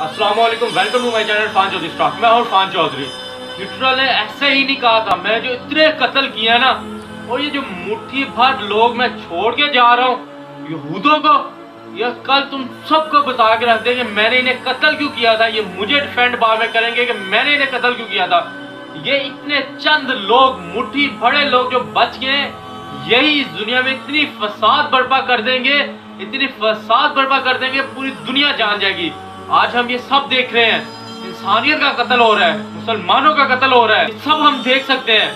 अस्सलामुअलैकुम, welcome to my channel Khan Chaudhary stock. मैं हूं खान चौधरी। लिटरल ने ऐसे ही नहीं कहा था, मैं जो इतने कत्ल किए हैं ना, और ये जो मुट्ठी भर लोग मैं छोड़ के जा रहा हूँ यहूदों को, यह कल तुम सबको बता के रखते कि मैंने इन्हें कत्ल क्यों किया था। ये मुझे डिफेंड बाद में करेंगे कि मैंने इन्हें कत्ल क्यों किया था। ये इतने चंद लोग, मुट्ठी भरे लोग जो बच गए, यही इस दुनिया में इतनी फसाद बर्पा कर देंगे, इतनी फसाद बर्पा कर देंगे पूरी दुनिया जान जाएगी। आज हम ये सब देख रहे हैं, इंसानियत का कत्ल हो रहा है, मुसलमानों का कत्ल हो रहा है, सब हम देख सकते हैं।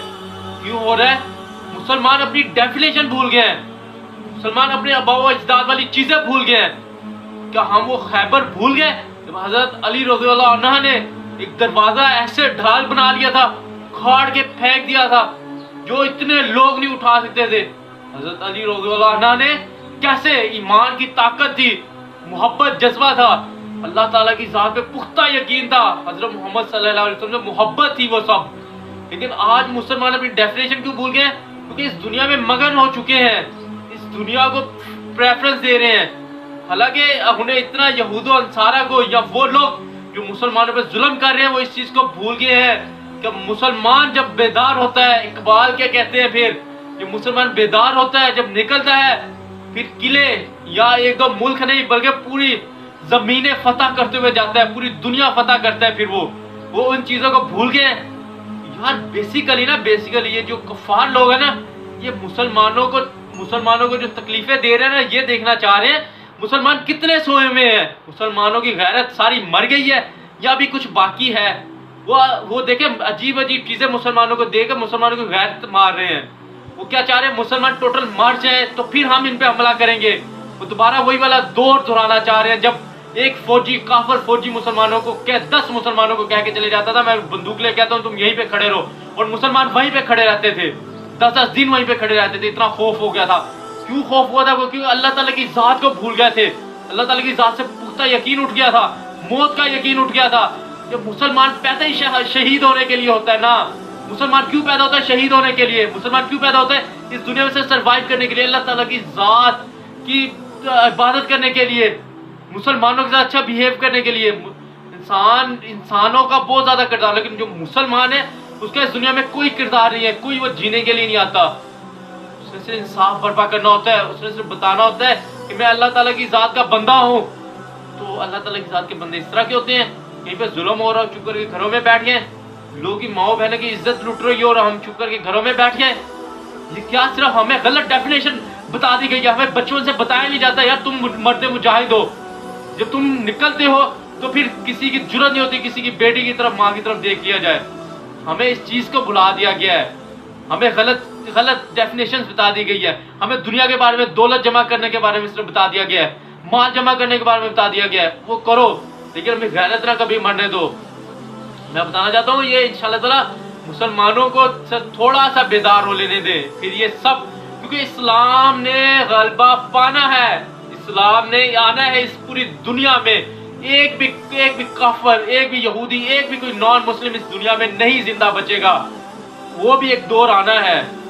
क्यों हो रहा है? मुसलमान अपनी डेफिनेशन भूल गए हैं, मुसलमान अपने अबाव अजदाद वाली चीजें भूल गए हैं। क्या हम वो खैबर भूल गए जब हजरत अली रज़ियल्लाहु अन्हु ने एक दरवाजा ऐसे ढाल बना लिया था, उखाड़ के फेंक दिया था, जो इतने लोग नहीं उठा सकते थे। हजरत अली रज़ियल्लाहु अन्हु ने कैसे, ईमान की ताकत थी, मोहब्बत जज्बा था, अल्लाह ताला की ज़ात पे पुख्ता यकीन था, हजरत मोहम्मद सल्लल्लाहु अलैहि वसल्लम से मोहब्बत थी, वो सब। लेकिन आज मुसलमान अपनी डेफिनेशन क्यों भूल गए? क्योंकि इस दुनिया में मगन हो चुके हैं, इस दुनिया को प्रेफरेंस दे रहे हैं। हालांकि उन्हें इतना यहूद और अंसारा को या वो लोग जो मुसलमानों पर जुल्म कर रहे हैं, वो इस चीज़ को भूल गए हैं कि मुसलमान जब बेदार होता है, इकबाल क्या कहते हैं, फिर जब मुसलमान बेदार होता है, जब निकलता है, फिर किले या एक दो मुल्क नहीं बल्कि पूरी जमीने फतह करते हुए जाता है, पूरी दुनिया फतह करता है। फिर वो उन चीज़ों को भूल गए यार। बेसिकली ये जो कफार लोग हैं ना, ये मुसलमानों को जो तकलीफें दे रहे हैं ना, ये देखना चाह रहे हैं मुसलमान कितने सोए हुए हैं, मुसलमानों की गैरत सारी मर गई है या अभी कुछ बाकी है। वो देखें अजीब अजीब चीज़ें मुसलमानों को देकर मुसलमानों को गैरत मार रहे हैं। वो क्या चाह रहे हैं? मुसलमान टोटल मार जाए तो फिर हम इन पे हमला करेंगे। वो दोबारा वही वाला दौर दोहराना चाह रहे हैं जब एक फौजी, काफिर फौजी मुसलमानों को 10 मुसलमानों को कह के चले जाता था, मैं बंदूक ले कहता हूँ तुम यहीं पे खड़े रहो, और मुसलमान वहीं पे खड़े रहते थे, 10-10 दिन वहीं पे खड़े रहते थे। इतना खौफ हो गया था। क्यों खौफ हुआ था? क्योंकि अल्लाह ताला की ज़ात को भूल गए थे, अल्लाह ताला की ज़ात से पुख्ता यकीन उठ गया था, मौत का यकीन उठ गया था। जब मुसलमान पैदा ही शहीद होने के लिए होता है ना, मुसलमान क्यों पैदा होता है? शहीद होने के लिए। मुसलमान क्यों पैदा होता है? इस दुनिया में से सरवाइव करने के लिए, अल्लाह ताला की ज़ात की इबादत करने के लिए, मुसलमानों के साथ अच्छा बिहेव करने के लिए। इंसानों का बहुत ज़्यादा किरदार, लेकिन जो मुसलमान है उसका इस दुनिया में कोई किरदार नहीं है, कोई वो जीने के लिए नहीं आता। उसने सिर्फ इंसाफ बर्पा करना होता है, उसने सिर्फ बताना होता है कि मैं अल्लाह ताला की ज़ात का बंदा हूँ। तो अल्लाह ताला की ज़ात के बंदे इस तरह के होते हैं, कहीं पर जुल्म हो रहा हो, चुप करके घरों में बैठ गए, लोगों की माओ बहनों की इज्जत लुट रही हो और हम चुप करके घरों में बैठ गए। ये क्या? सिर्फ हमें गलत डेफिनेशन बता दी गई है, हमें बचपन से बताया नहीं जाता यार तुम मर्द मुजाहिद हो। जब तुम निकलते हो तो फिर किसी की जुर्रत नहीं होती किसी की बेटी की तरफ, माँ की तरफ देख लिया जाए। हमें इस चीज़ को भुला दिया गया है, हमें गलत डेफिनेशन बता दी गई है। हमें दुनिया के बारे में, दौलत जमा करने के बारे में सिर्फ बता दिया गया है, माल जमा करने के बारे में बता दिया गया है, वो करो, लेकिन हमें गैरत ना कभी मरने दो। मैं बताना चाहता हूँ ये इंशाल्लाह ताला मुसलमानों को थोड़ा सा बेदार हो लेने दें, फिर ये सब, क्योंकि इस्लाम ने गलबा पाना है, इस्लाम ने आना है इस पूरी दुनिया में। एक भी काफिर, एक भी यहूदी, एक भी कोई नॉन मुस्लिम इस दुनिया में नहीं जिंदा बचेगा। वो भी एक दौर आना है।